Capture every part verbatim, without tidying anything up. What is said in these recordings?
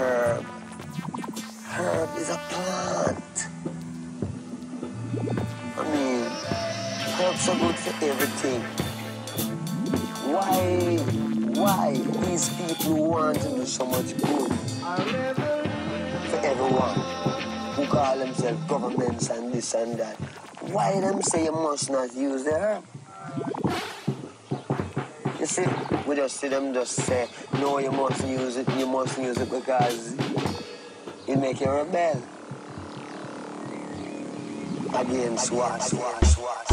Herb. Herb is a plant. I mean, herbs are good for everything. Why, why these people want to do so much good for everyone who call themselves governments and this and that? Why them say you must not use the herb? You see, we just see them just say, no, you must use it, you must use it because it make you rebel. Against what? Swat, swat, swat.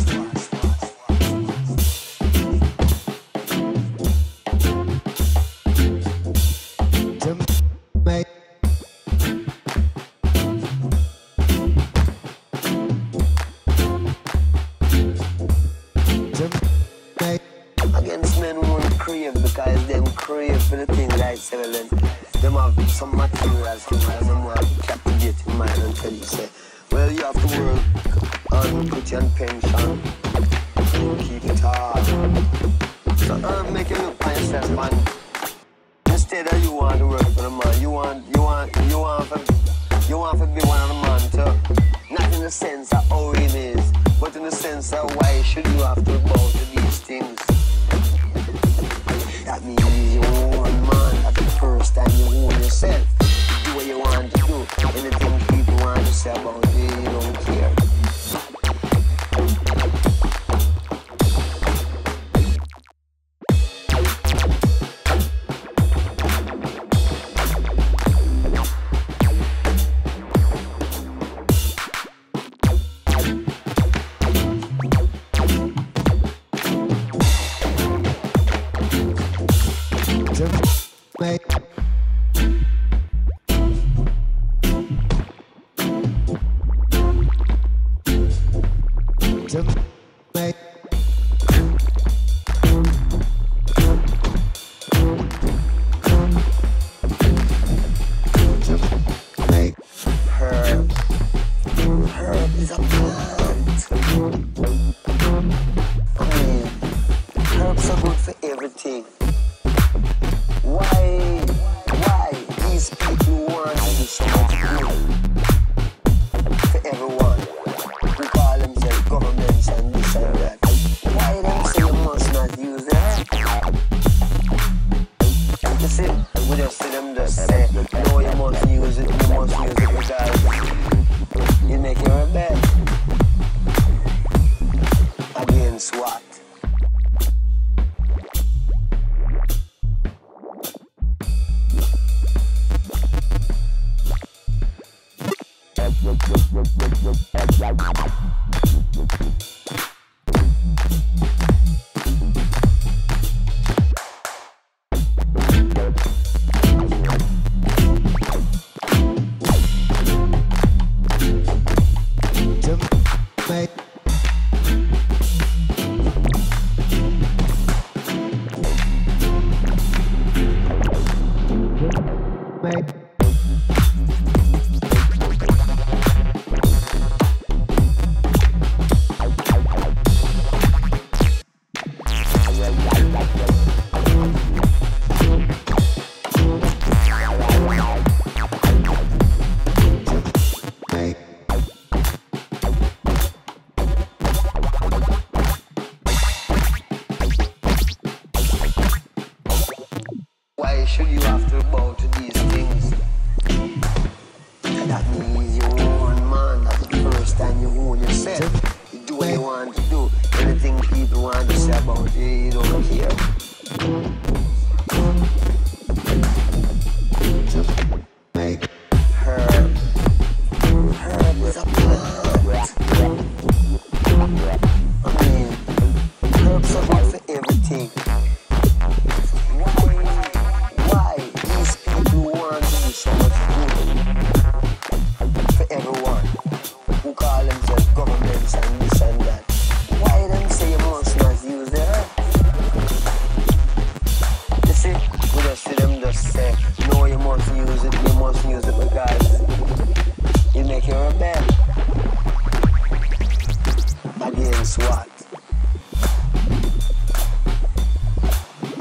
against what?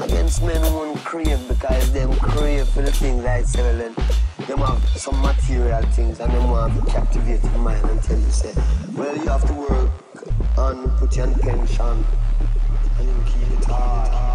Against men who won't crave, because them crave for the things I sell, and them have some material things, and them want to captivate your mind and tell you, say, well, you have to work and put your pension and keep it hard.